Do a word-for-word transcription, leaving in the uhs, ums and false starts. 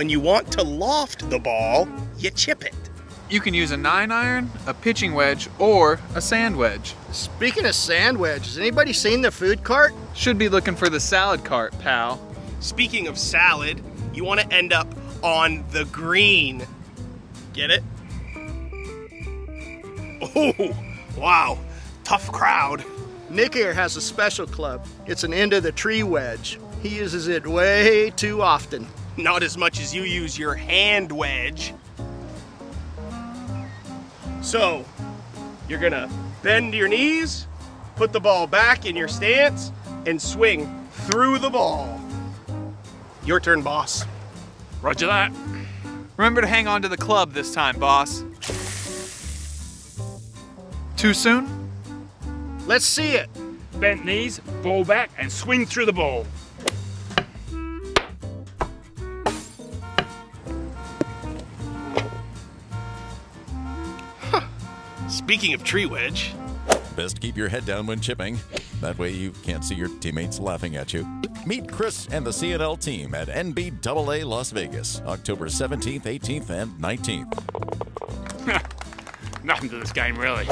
When you want to loft the ball, you chip it. You can use a nine iron, a pitching wedge, or a sand wedge. Speaking of sand wedge, has anybody seen the food cart? Should be looking for the salad cart, pal. Speaking of salad, you want to end up on the green. Get it? Oh, wow, tough crowd. Nick here has a special club. It's an end of the tree wedge. He uses it way too often. Not as much as you use your hand wedge. So, you're gonna bend your knees, put the ball back in your stance, and swing through the ball. Your turn, boss. Roger that. Remember to hang on to the club this time, boss. Too soon? Let's see it. Bent knees, ball back, and swing through the ball. Speaking of tree wedge. Best keep your head down when chipping. That way you can't see your teammates laughing at you. Meet Chris and the C and L team at N B A A Las Vegas, October seventeenth, eighteenth, and nineteenth. Nothing to this game, really.